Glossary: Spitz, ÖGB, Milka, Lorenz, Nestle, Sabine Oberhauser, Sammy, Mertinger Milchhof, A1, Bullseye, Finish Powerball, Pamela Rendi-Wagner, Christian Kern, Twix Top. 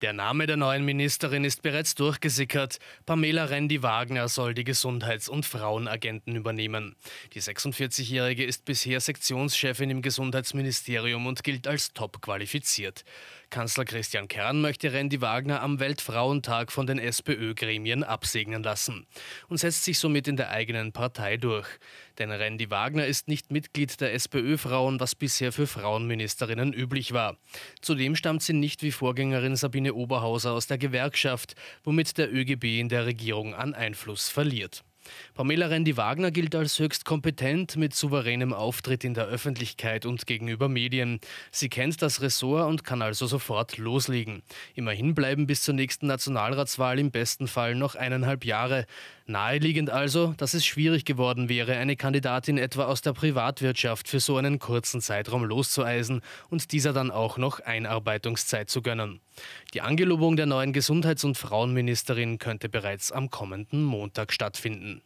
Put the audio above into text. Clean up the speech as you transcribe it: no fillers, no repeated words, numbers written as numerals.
Der Name der neuen Ministerin ist bereits durchgesickert. Pamela Rendi-Wagner soll die Gesundheits- und Frauenagenten übernehmen. Die 46-Jährige ist bisher Sektionschefin im Gesundheitsministerium und gilt als top qualifiziert. Kanzler Christian Kern möchte Rendi-Wagner am Weltfrauentag von den SPÖ-Gremien absegnen lassen und setzt sich somit in der eigenen Partei durch. Denn Rendi-Wagner ist nicht Mitglied der SPÖ-Frauen, was bisher für Frauenministerinnen üblich war. Zudem stammt sie nicht wie Vorgängerin Sabine Oberhauser aus der Gewerkschaft, womit der ÖGB in der Regierung an Einfluss verliert. Pamela Rendi-Wagner gilt als höchst kompetent mit souveränem Auftritt in der Öffentlichkeit und gegenüber Medien. Sie kennt das Ressort und kann also sofort loslegen. Immerhin bleiben bis zur nächsten Nationalratswahl im besten Fall noch 1,5 Jahre. Naheliegend also, dass es schwierig geworden wäre, eine Kandidatin etwa aus der Privatwirtschaft für so einen kurzen Zeitraum loszueisen und dieser dann auch noch Einarbeitungszeit zu gönnen. Die Angelobung der neuen Gesundheits- und Frauenministerin könnte bereits am kommenden Montag stattfinden.